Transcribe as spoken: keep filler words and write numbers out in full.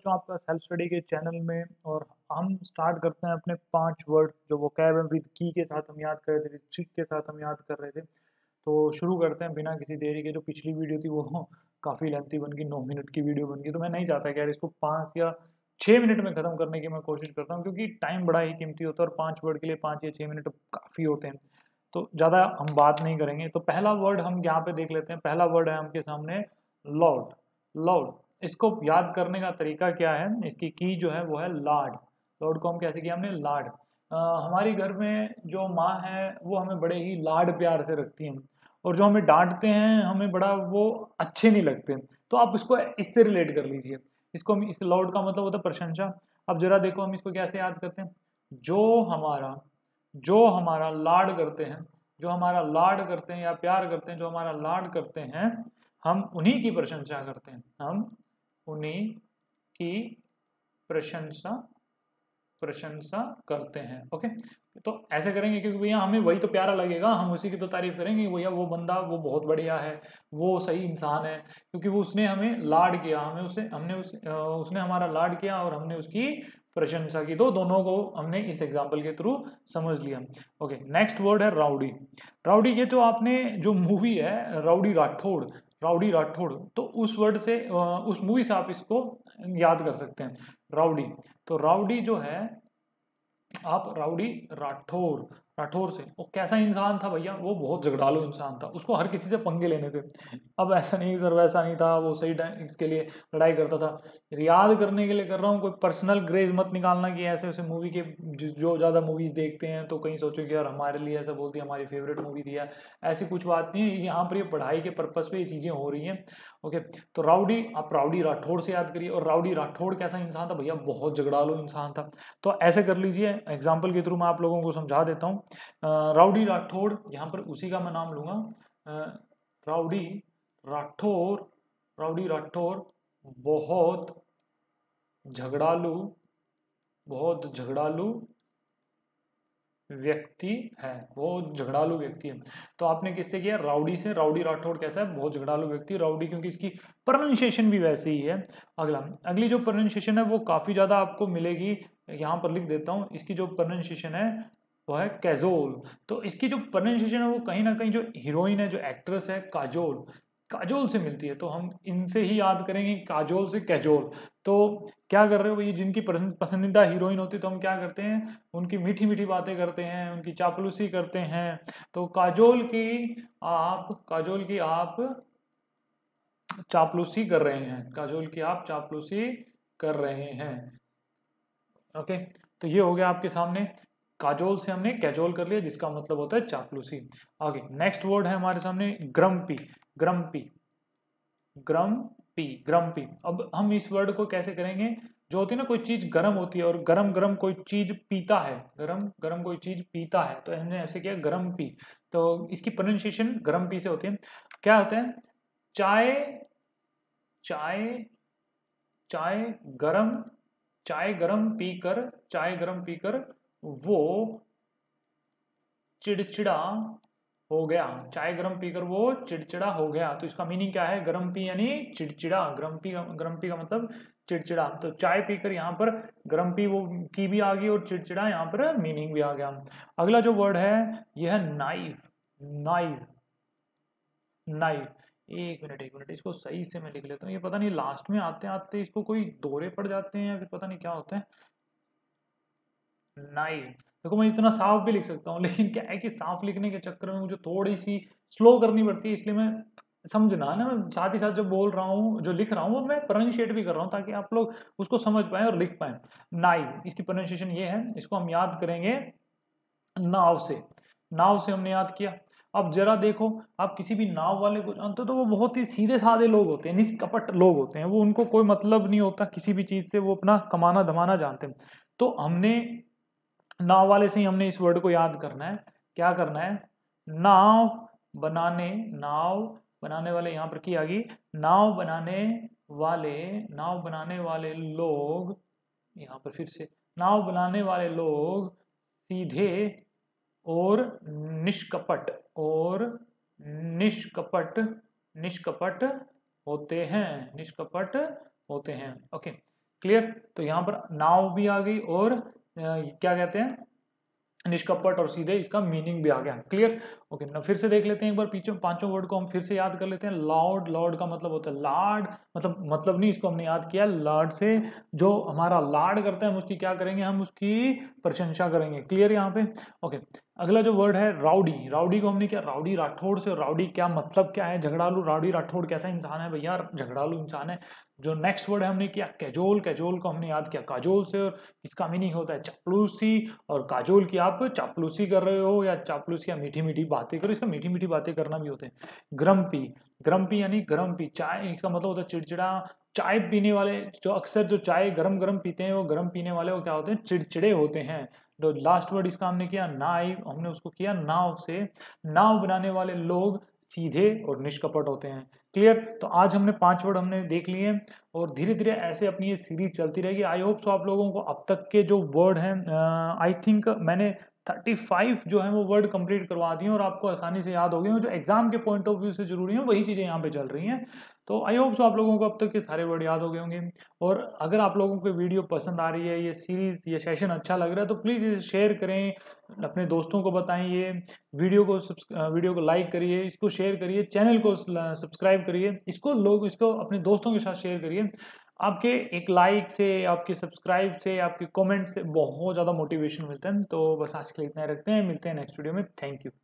बच्चों आपका self study के चैनल में, और हम स्टार्ट करते हैं अपने पांच वर्ड जो वोकैब है विद की के साथ हम याद कर रहे थे, ट्रिक के साथ हम याद कर रहे थे। तो शुरू करते हैं बिना किसी देरी के। जो पिछली वीडियो थी वो काफ़ी लेंथी बन गई, नौ मिनट की वीडियो बन गई, तो मैं नहीं चाहता कि यार इसको पाँच या छः मिनट में ख़त्म करने की मैं कोशिश करता हूँ, क्योंकि टाइम बड़ा ही कीमती होता है और पाँच वर्ड के लिए पाँच या छः मिनट काफ़ी होते हैं। तो ज़्यादा हम बात नहीं करेंगे। तो पहला वर्ड हम यहाँ पे देख लेते हैं। पहला वर्ड है हमके सामने लॉर्ड। लॉर्ड इसको याद करने का तरीका क्या है, इसकी की जो है वो है लाड। लॉर्ड को हम कैसे किया हमने, लाड। हमारी घर में जो माँ है वो हमें बड़े ही लाड प्यार से रखती हैं, और जो हमें डांटते हैं हमें बड़ा वो अच्छे नहीं लगते। तो आप इसको इससे रिलेट कर लीजिए। इसको हम, इस लॉर्ड का मतलब होता है प्रशंसा। अब जरा देखो हम इसको कैसे याद करते हैं, जो हमारा जो हमारा लाड करते हैं, जो हमारा लाड करते हैं या प्यार करते हैं, जो हमारा लाड करते हैं हम उन्हीं की प्रशंसा करते हैं, हम उन्हीं की प्रशंसा प्रशंसा करते हैं। ओके, तो ऐसे करेंगे क्योंकि भैया हमें वही तो प्यारा लगेगा, हम उसी की तो तारीफ करेंगे, भैया वो बंदा वो बहुत बढ़िया है, वो सही इंसान है, क्योंकि वो उसने हमें लाड किया, हमें उसे हमने उस, उसने हमारा लाड किया और हमने उसकी प्रशंसा की। तो दोनों को हमने इस एग्जाम्पल के थ्रू समझ लिया। ओके, नेक्स्ट वर्ड है राउडी। राउडी ये जो आपने जो मूवी है राउडी राठौड़, राउडी राठौड़, तो उस वर्ड से, उस मूवी से आप इसको याद कर सकते हैं, राउडी। तो राउडी जो है, आप राउडी राठौर, राठौर से, वो कैसा इंसान था भैया, वो बहुत झगड़ालू इंसान था, उसको हर किसी से पंगे लेने थे। अब ऐसा नहीं सर वैसा नहीं था, वो सही टाइम इसके लिए लड़ाई करता था। याद करने के लिए कर रहा हूँ, कोई पर्सनल ग्रेज मत निकालना कि ऐसे उसे मूवी के जो ज़्यादा मूवीज़ देखते हैं तो कहीं सोचो कि यार हमारे लिए ऐसा बोलती है, हमारी फेवरेट मूवी थी यार, ऐसी कुछ बात नहीं है। यहाँ पर ये पढ़ाई के पर्पज़ पर ये चीज़ें हो रही हैं। ओके, तो राउडी आप राउडी राठौड़ से याद करिए। और राउडी राठौड़ कैसा इंसान था भैया, बहुत झगड़ालू इंसान था। तो ऐसे कर लीजिए, एग्जाम्पल के थ्रू मैं आप लोगों को समझा देता हूँ। राउडी राठौड़, यहाँ पर उसी का मैं नाम लूँगा, राउडी राठौड़। राउडी राठौड़ बहुत झगड़ालू बहुत झगड़ालू व्यक्ति है, बहुत झगड़ालू व्यक्ति है। तो आपने किससे किया, राउडी से। राउडी राठौड़ कैसा है, बहुत झगड़ालू व्यक्ति, राउडी, क्योंकि इसकी प्रोनाउंसिएशन भी वैसे ही है। अगला, अगली जो प्रोनाउंसिएशन है वो काफ़ी ज़्यादा आपको मिलेगी, यहाँ पर लिख देता हूँ। इसकी जो प्रोनाउंसिएशन है वो है कैजोल। तो इसकी जो प्रोनाउंसिएशन है वो कहीं ना कहीं जो हीरोइन है, जो एक्ट्रेस है, काजोल, काजोल से मिलती है। तो हम इनसे ही याद करेंगे, काजोल से कैजोल। तो क्या कर रहे हो ये, जिनकी पसंदीदा हीरोइन होती है तो हम क्या करते हैं, उनकी मीठी मीठी बातें करते हैं, उनकी चापलूसी करते हैं। तो काजोल की आप काजोल की आप चापलूसी कर रहे हैं, काजोल की आप चापलूसी कर रहे हैं। ओके, तो ये हो गया आपके सामने, काजोल से हमने कैजोल कर लिया, जिसका मतलब होता है चापलूसी। आगे नेक्स्ट वर्ड है हमारे सामने ग्रम्पी। ग्रम्पी ग्रम्पी ग्रम्पी अब हम इस वर्ड को कैसे करेंगे, जो होती है ना कोई चीज़ गर्म होती है और गरम गरम कोई चीज़ पीता है, गरम गरम कोई चीज़ पीता है, तो हमने ऐसे किया ग्रम्पी। तो इसकी प्रोनाउंसिएशन ग्रम्पी से होती है। क्या होता है, चाय चाय चाय गरम चाय गरम पीकर चाय गरम पीकर वो चिड़चिड़ा हो गया, चाय गरम पीकर वो चिड़चिड़ा हो गया। तो इसका मीनिंग क्या है, गरम पी यानी चिड़चिड़ा, गरम पी गरम पी का मतलब चिड़चिड़ा। तो चाय पीकर यहाँ पर गरम पी वो की भी आ गई और चिड़चिड़ा यहाँ पर मीनिंग भी आ गया। अगला जो वर्ड है यह है नाइफ। नाइफ नाइफ एक मिनट एक मिनट इसको सही से मैं लिख लेता हूँ, ये पता नहीं लास्ट में आते आते इसको कोई दौरे पड़ जाते हैं या फिर पता नहीं क्या होता है। नाइफ देखो, मैं इतना साफ भी लिख सकता हूँ, लेकिन क्या है कि साफ लिखने के चक्कर में मुझे थोड़ी सी स्लो करनी पड़ती है, इसलिए मैं समझना ना, मैं साथ ही साथ जो बोल रहा हूँ, जो लिख रहा हूँ वो मैं प्रोनाउंशिएट भी कर रहा हूँ, ताकि आप लोग उसको समझ पाएँ और लिख पाएँ। नाइव, इसकी प्रोनाउंसिएशन ये है, इसको हम याद करेंगे नाव से। नाव से हमने याद किया। अब जरा देखो, आप किसी भी नाव वाले को जानते हो तो वो बहुत ही सीधे साधे लोग होते हैं, निष्कपट लोग होते हैं, वो उनको कोई मतलब नहीं होता किसी भी चीज़ से, वो अपना कमाना धमाना जानते हैं। तो हमने नाव वाले से ही हमने इस वर्ड को याद करना है। क्या करना है, नाव बनाने नाव बनाने वाले, यहाँ पर की आ गई, नाव बनाने वाले नाव बनाने वाले लोग, यहाँ पर फिर से नाव बनाने वाले लोग सीधे और निष्कपट और निष्कपट निष्कपट होते हैं निष्कपट होते हैं। Okay, clear. तो यहाँ पर नाव भी आ गई और आ, क्या कहते हैं निष्कपट, और सीधे इसका मीनिंग भी आ गया। Clear okay. ना फिर से देख लेते हैं एक बार, पीछे पांचों वर्ड को हम फिर से याद कर लेते हैं। लाउड, लाउड का मतलब होता है लाड, मतलब मतलब नहीं, इसको हमने याद किया लाड से, जो हमारा लाड करता है हम उसकी क्या करेंगे, हम उसकी प्रशंसा करेंगे। क्लियर यहाँ पे ओके। अगला जो वर्ड है राउडी, राउडी को हमने क्या, राउडी राठौड़ से, राउडी क्या मतलब क्या है, झगड़ालू। राउडी राठौड़ कैसा इंसान है भैया, झगड़ालू इंसान है। जो नेक्स्ट वर्ड है हमने किया कैजोल, कैजोल को हमने याद किया काजोल से, और इसका मीनिंग होता है चापलूसी, और काजोल की आप चापलूसी कर रहे हो या चापलूसी या मीठी मीठी बातें करो, इसका मीठी मीठी बातें करना भी होते हैं। ग्रम्पी, ग्रम्पी यानी गरम पी, चाय, इसका मतलब होता है चिड़चिड़ा। चाय पीने वाले जो अक्सर जो चाय गरम गरम पीते हैं वो गरम पीने वाले वो क्या होते हैं, चिड़चिड़े होते हैं। तो लास्ट वर्ड इसका हमने किया नाइव, हमने उसको किया नाव से, नाव बनाने वाले लोग सीधे और निष्कपट होते हैं। क्लियर। तो आज हमने पांच वर्ड हमने देख लिए और धीरे धीरे ऐसे अपनी ये सीरीज चलती रहेगी। आई होप सो आप लोगों को अब तक के जो वर्ड हैं, आई थिंक मैंने पैंतीस जो है वो वर्ड कंप्लीट करवा दिए और आपको आसानी से याद हो गए, जो एग्जाम के पॉइंट ऑफ व्यू से जरूरी है वही चीज़ें यहाँ पे चल रही हैं। तो आई होप सो आप लोगों को अब तक के सारे वर्ड याद हो गए होंगे। और अगर आप लोगों को वीडियो पसंद आ रही है, ये सीरीज ये सेशन अच्छा लग रहा है, तो प्लीज़ इसे शेयर करें, अपने दोस्तों को बताएं, ये वीडियो को वीडियो को लाइक करिए, इसको शेयर करिए, चैनल को सब्सक्राइब करिए, इसको लोग इसको अपने दोस्तों के साथ शेयर करिए। आपके एक लाइक से, आपके सब्सक्राइब से, आपके कमेंट से बहुत ज़्यादा मोटिवेशन मिलता है। तो बस आज के लिए इतना ही रखते हैं, मिलते हैं नेक्स्ट वीडियो में। Thank you.